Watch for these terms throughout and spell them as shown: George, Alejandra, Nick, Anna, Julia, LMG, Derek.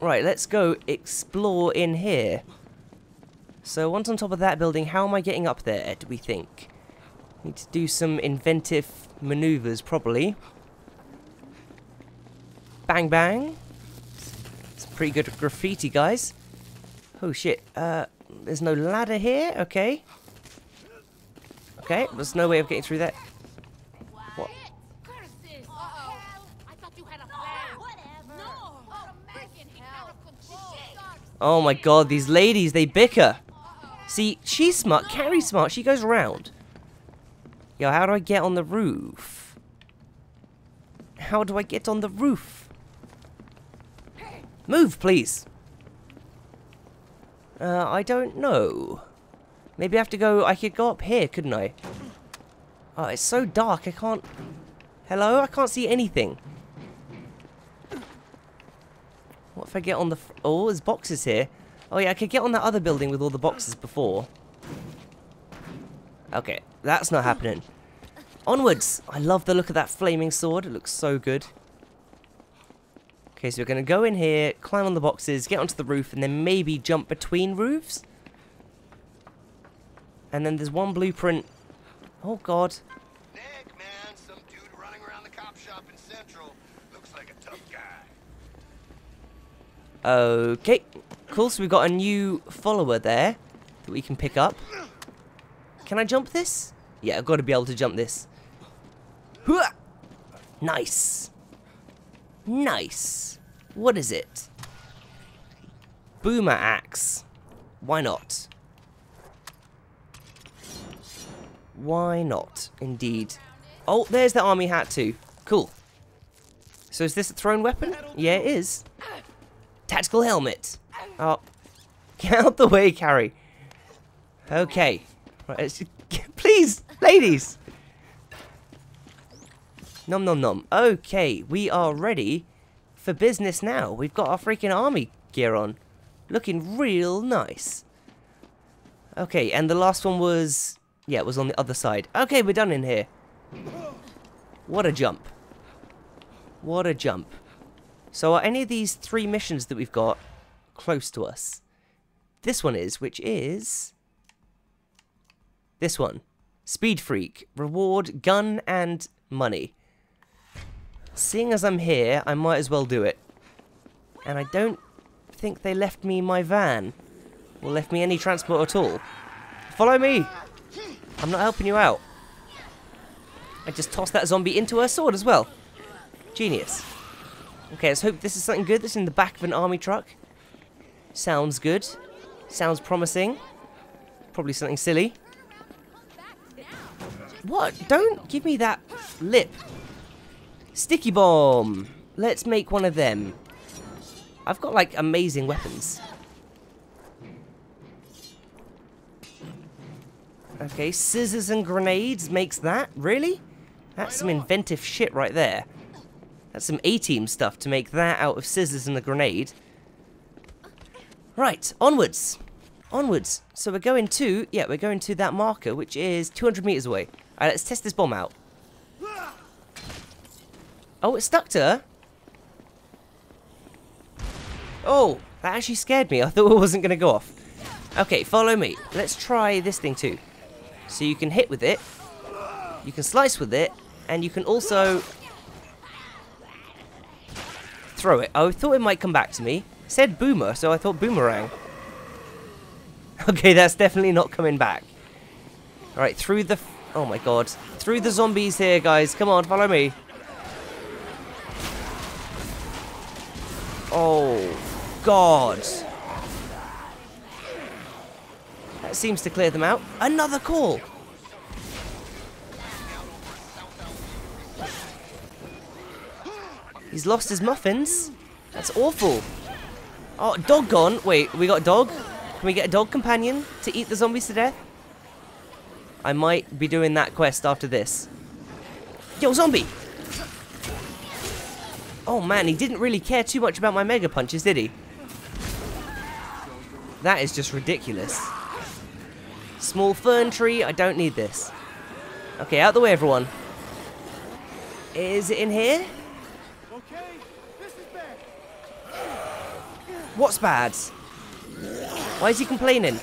Right, let's go explore in here. So once on top of that building, how am I getting up there, do we think? Need to do some inventive maneuvers, probably. Bang, bang. It's pretty good graffiti, guys. Oh, shit. There's no ladder here? Okay. Okay, there's no way of getting through that. What? Oh, my God. These ladies, they bicker. See, she's smart. Carrie's smart. She goes round. Yo, how do I get on the roof? How do I get on the roof? Move, please. I don't know. Maybe I have to go... I could go up here, couldn't I? Oh, it's so dark. I can't... Hello? I can't see anything. What if I get on the... Oh, there's boxes here. Oh, yeah, I could get on that other building with all the boxes before. Okay, that's not happening. Onwards! I love the look of that flaming sword. It looks so good. Okay, so we're going to go in here, climb on the boxes, get onto the roof, and then maybe jump between roofs. And then there's one blueprint. Oh, God. Nick, man, some dude running around the cop shop in Central. Looks like a tough guy. Okay. Cool, so we've got a new follower there that we can pick up. Can I jump this? Yeah, I've got to be able to jump this. Nice. Nice. What is it? Boomer axe. Why not? Why not, indeed. Oh, there's the army hat too. Cool. So is this a thrown weapon? Yeah, it is. Tactical helmet. Oh. Get out the way, Carrie. Okay. Please, ladies! Nom nom nom. Okay, we are ready for business now. We've got our freaking army gear on. Looking real nice. Okay, and the last one was... Yeah, it was on the other side. Okay, we're done in here. What a jump. What a jump. So are any of these three missions that we've got close to us? This one is, which is... This one. Speed Freak. Reward, gun, and money. Seeing as I'm here, I might as well do it. And I don't think they left me my van. Or left me any transport at all. Follow me! I'm not helping you out. I just tossed that zombie into her sword as well. Genius. Okay, let's hope this is something good that's in the back of an army truck. Sounds good. Sounds promising. Probably something silly. What? Don't give me that lip. Sticky bomb. Let's make one of them. I've got, like, amazing weapons. Okay, scissors and grenades makes that? Really? That's some inventive shit right there. That's some A-team stuff to make that out of scissors and a grenade. Right, onwards. Onwards. So we're going to... Yeah, we're going to that marker, which is 200 meters away. Alright, let's test this bomb out. Oh, it stuck to her. Oh, that actually scared me. I thought it wasn't going to go off. Okay, follow me. Let's try this thing too. So you can hit with it, you can slice with it, and you can also throw it. I thought it might come back to me. It said boomer, so I thought boomerang. Okay, that's definitely not coming back. Alright, through the... Oh my god. Through the zombies here, guys. Come on, follow me. Oh, God. That seems to clear them out. Another call! He's lost his muffins. That's awful. Oh, dog gone. Wait, we got a dog? Can we get a dog companion to eat the zombies to death? I might be doing that quest after this. Yo, zombie! Oh man, he didn't really care too much about my mega punches, did he? That is just ridiculous. Small fern tree, I don't need this. Okay, out the way, everyone. Is it in here? Okay, this is bad. What's bad? Why is he complaining?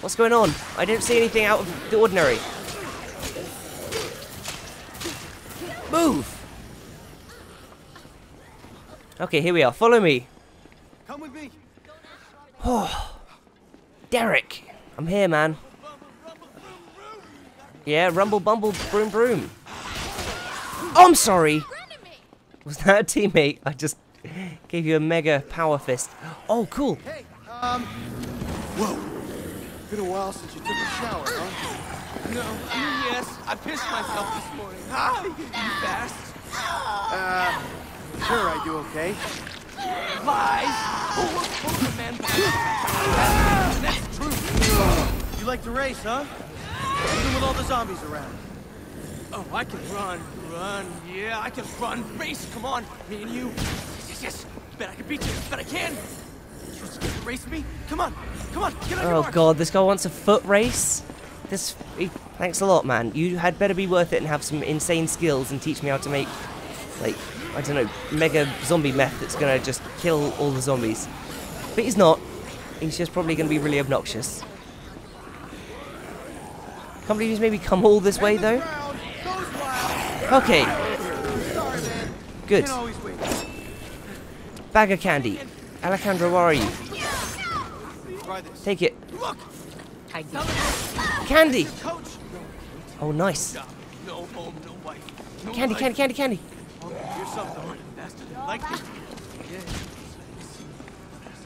What's going on? I didn't see anything out of the ordinary. Move! Okay, here we are. Follow me. Come with me. Oh, Derek, I'm here, man. Yeah, rumble, bumble, broom, broom. Oh, I'm sorry. Was that a teammate? I just gave you a mega power fist. Oh, cool. Hey, whoa. Been a while since you took a shower, huh? No, yes, I pissed myself this morning. Hi, you fast. Sure, I do okay. Lies! Oh, man. That's true. You like to race, huh? Even with all the zombies around. Oh, I can run. Run. Yeah, I can run. Race, come on. Me and you. Yes, yes. Bet I can beat you. Bet I can. You scared to race me? Come on. Come on. Get on your mark. Oh, God. This guy wants a foot race? This... Thanks a lot, man. You had better be worth it and have some insane skills and teach me how to make, like... I don't know, mega zombie meth that's going to just kill all the zombies. But he's not. He's just probably going to be really obnoxious. Can't believe he's maybe come all this way, though. Okay. Good. Bag of candy. Alejandra, where are you? Take it. Candy! Oh, nice. Candy, candy, candy, candy. You're something invested in like this.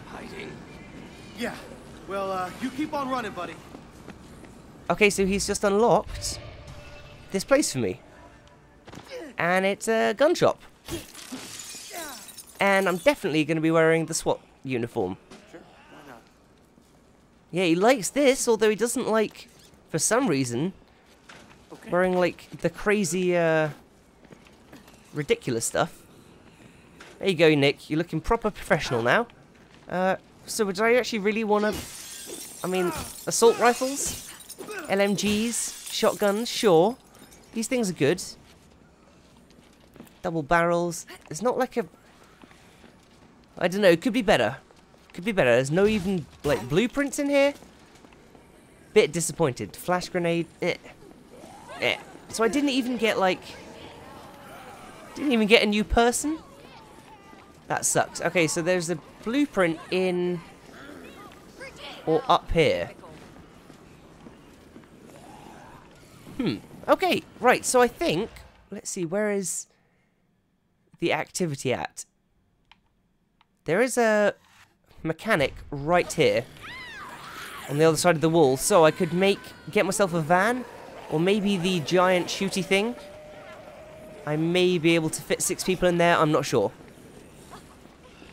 Hiding. Yeah. Well, you keep on running, buddy. Okay, so he's just unlocked this place for me. And it's a gun shop. And I'm definitely going to be wearing the SWAT uniform. Sure, why not? Yeah, he likes this, although he doesn't like, for some reason, wearing, like, the crazy, ridiculous stuff. There you go, Nick. You're looking proper professional now. So would I actually really want to... I mean, assault rifles? LMGs? Shotguns? Sure. These things are good. Double barrels. It's not like a... I don't know. It could be better. Could be better. There's no even, like, blueprints in here. Bit disappointed. Flash grenade. Eh. Eh. So I didn't even get, like... Didn't even get a new person? That sucks. Okay, so there's a blueprint in... or up here. Hmm. Okay, right, so I think... Let's see, where is the activity at? There is a mechanic right here. On the other side of the wall, so I could get myself a van. Or maybe the giant shooty thing. I may be able to fit 6 people in there, I'm not sure.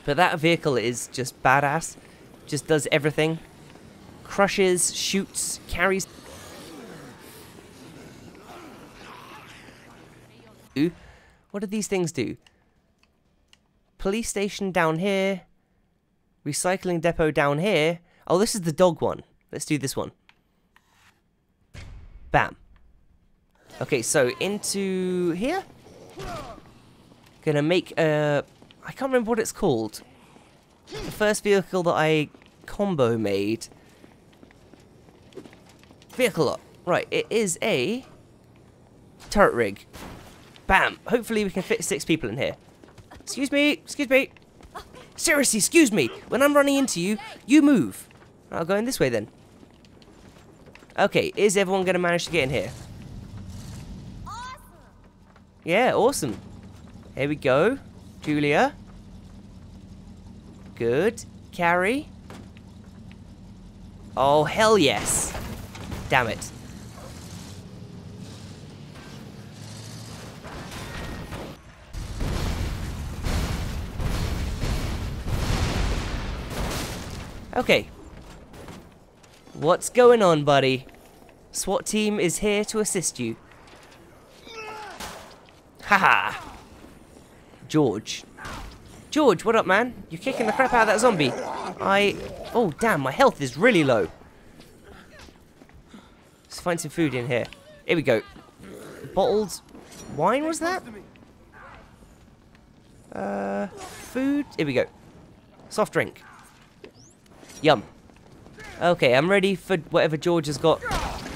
But that vehicle is just badass. Just does everything. Crushes, shoots, carries... What do these things do? Police station down here. Recycling depot down here. Oh, this is the dog one. Let's do this one. Bam. Okay, so into here? Gonna make a... I can't remember what it's called. The first vehicle that I combo made. Vehicle lot. Right, it is a... turret rig. Bam! Hopefully we can fit 6 people in here. Excuse me! Excuse me! Seriously, excuse me! When I'm running into you, you move! I'll go in this way then. Okay, is everyone gonna manage to get in here? Yeah, awesome. Here we go. Julia. Good. Carrie. Oh, hell yes. Damn it. Okay. What's going on, buddy? SWAT team is here to assist you. Haha! George. George, what up, man? You're kicking the crap out of that zombie. Oh, damn, my health is really low. Let's find some food in here. Here we go. Bottled wine, was that? Food? Here we go. Soft drink. Yum. Okay, I'm ready for whatever George has got.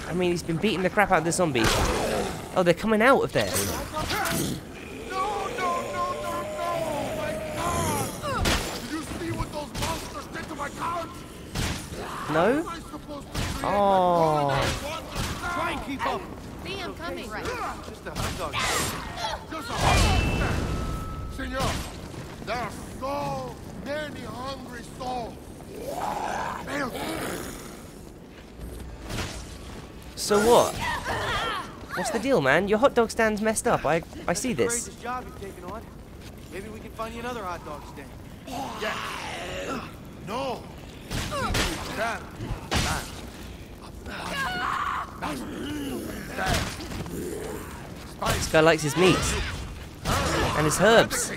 I mean, he's been beating the crap out of the zombies. Oh, they're coming out of there. No? Oh. Try and keep up. See, I'm coming. Just a hot dog. Just a hot dog. Senor, there are so many hungry souls. So what? What's the deal, man? Your hot dog stand's messed up. I see this. Maybe we can find you another hot dog stand. Yeah. No. This guy likes his meat and his herbs.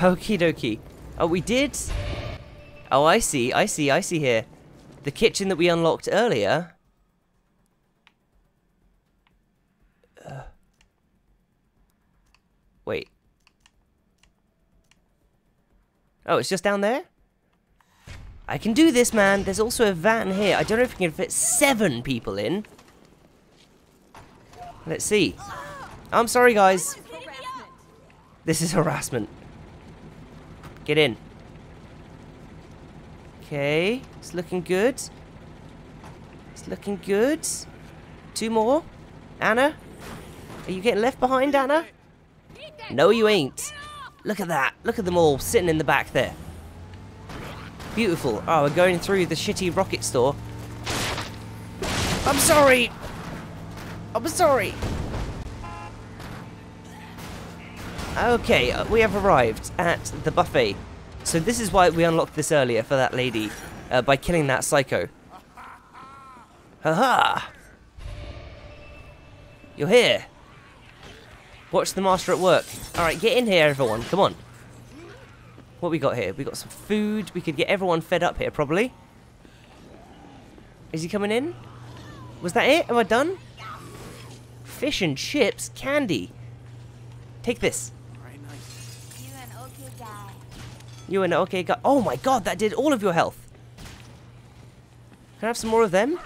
Okie dokie. Oh, we did. Oh, I see here. The kitchen that we unlocked earlier. Wait. Oh, it's just down there? I can do this, man. There's also a van here. I don't know if we can fit 7 people in. Let's see. I'm sorry, guys. This is harassment. Get in. Okay. It's looking good. It's looking good. 2 more. Anna? Are you getting left behind, Anna? No, you ain't. Look at that. Look at them all sitting in the back there. Beautiful. Oh, we're going through the shitty rocket store. I'm sorry. I'm sorry. Okay, we have arrived at the buffet. So this is why we unlocked this earlier for that lady, by killing that psycho. Haha! You're here. Watch the master at work. Alright, get in here, everyone. Come on. What we got here? We got some food. We could get everyone fed up here, probably. Is he coming in? Was that it? Am I done? Fish and chips, candy. Take this. Very nice. You an okay guy. You an okay guy. Oh my god, that did all of your health. Can I have some more of them?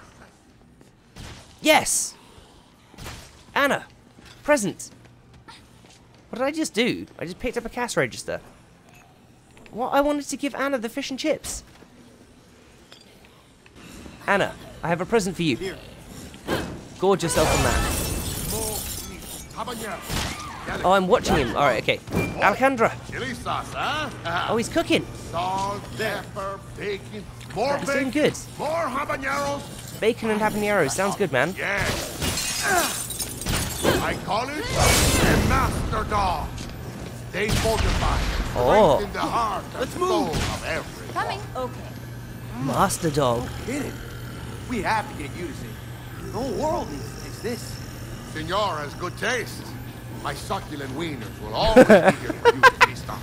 Yes. Anna, present. What did I just do? I just picked up a cash register. What? I wanted to give Anna the fish and chips. Anna, I have a present for you. Here. Gorge yourself on that. Oh, I'm watching him. Alright, okay. Alejandra. Oh, he's cooking. He's doing good. Bacon and habaneros. Sounds good, man. I call it the master dog. They fortify. Oh. In the heart. Let's move. Coming. Okay. Master dog. No kidding. We have to get you to see. The whole world needs this. Senor has good taste. My succulent wieners will always be here for you to taste them.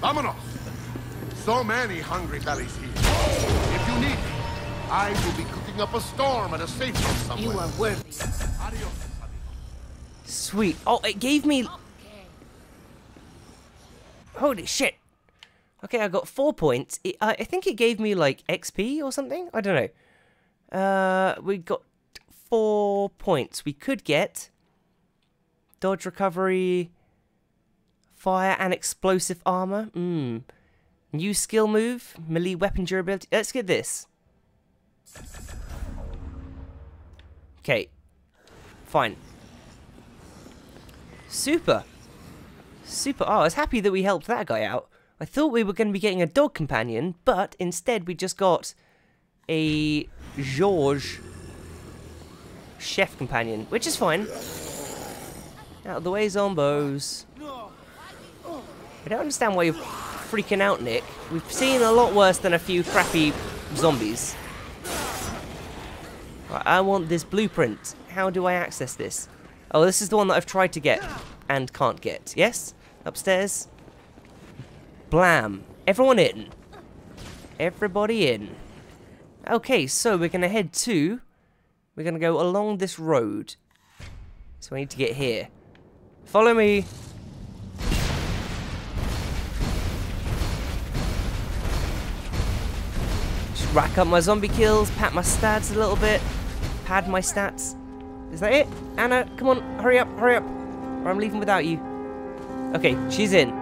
Vamonos. So many hungry bellies here. If you need me, I will be cooking up a storm at a safe house somewhere. You are worthy. Adios. Sweet. Oh, it gave me... Holy shit. Okay, I got 4 points. I think it gave me, like, XP or something? I don't know. We got 4 points. We could get... Dodge recovery... Fire and explosive armor. New skill move. Melee weapon durability. Let's get this. Okay. Fine. Super. Super. Oh, I was happy that we helped that guy out. I thought we were going to be getting a dog companion, but instead we just got a George chef companion, which is fine. Out of the way, zombos. I don't understand why you're freaking out, Nick. We've seen a lot worse than a few crappy zombies. Right, I want this blueprint. How do I access this? Oh, this is the one that I've tried to get and can't get. Yes? Upstairs. Blam. Everyone in. Everybody in. Okay, so we're going to head to... We're going to go along this road. So we need to get here. Follow me. rack up my zombie kills, pat my stats a little bit. Pad my stats. Is that it? Anna, come on, hurry up, or I'm leaving without you. Okay, she's in.